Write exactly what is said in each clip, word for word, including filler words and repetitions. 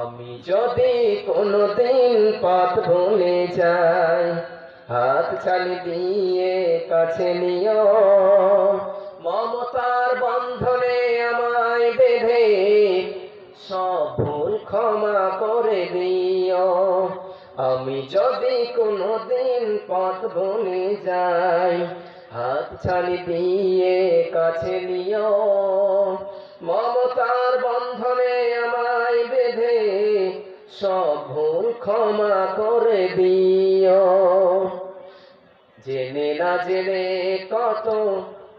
আমি যদি কোনোদিন পথ ভুলে যাই হাত ছানি দিয়ে কাছে নিও, মমতার বন্ধনে আমায় বেঁধে সব ভুল ক্ষমা করে দিও। আমি যদি কোনোদিন পথ ভুলে যাই হাত ছানি দিয়ে কাছে নিও, মমতার বন্ধনে আমায় বেঁধে সব ভুল ক্ষমা করে দিও। জেনে না জেনে কত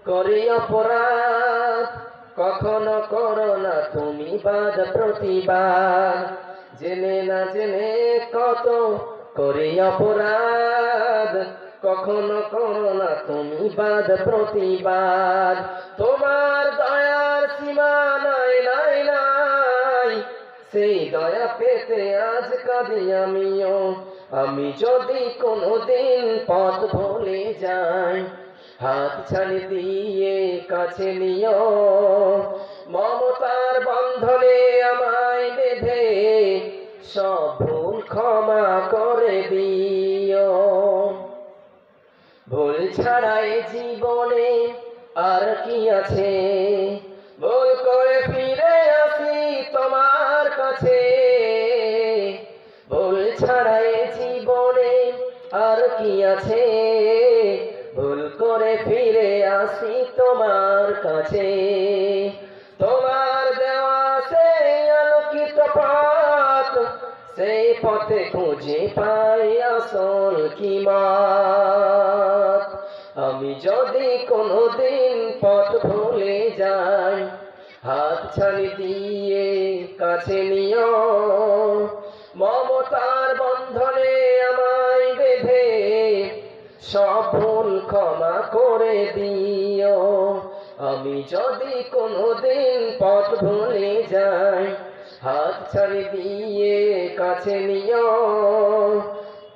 করি অপরাধ, কখনো করো না তুমি বাদ প্রতিবাদ। জেনে না জেনে কত করি অপরাধ, কখনো করো না তুমি বাদ প্রতিবাদ। তোমার দয়ার সীমা নাই নাই নাই, সেই দয়া পেতে আজ কাঁদি আমিও। আমি যদি কোনোদিন পথ ভুলে যাই হাত ছানি দিয়ে কাছে নিও, মমতার বন্ধনে আমায় বেঁধে সব ভুল ক্ষমা করে দিও। ভুল ছাড়াই জীবনে আর কি আছে, ভুল করে ফিরে আসি তোমার কাছে। ভুল ছাড়াই জীবনে আর কি আছে, ভুল করে ফিরে আসি তোমার কাছে। তোমার দেওয়া সেই আলোকিত পথ, সেই পথে খুঁজে পাই আসল কিমান। আমি যদি কোনোদিন পথ ভুলে যাই হাত ছানি দিয়ে কাছে নিও, মমতার বন্ধনে আমায় বেঁধে সব ভুল ক্ষমা করে দিও। আমি যদি কোনোদিন পথ ভুলে যাই হাত ছানি দিয়ে কাছে নিও,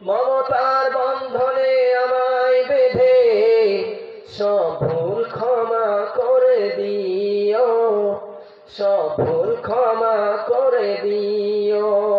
মমতার বন্ধনে আমায় বেঁধে সব ভুল ক্ষমা করে দিও, সব ভুল ক্ষমা করে দিও।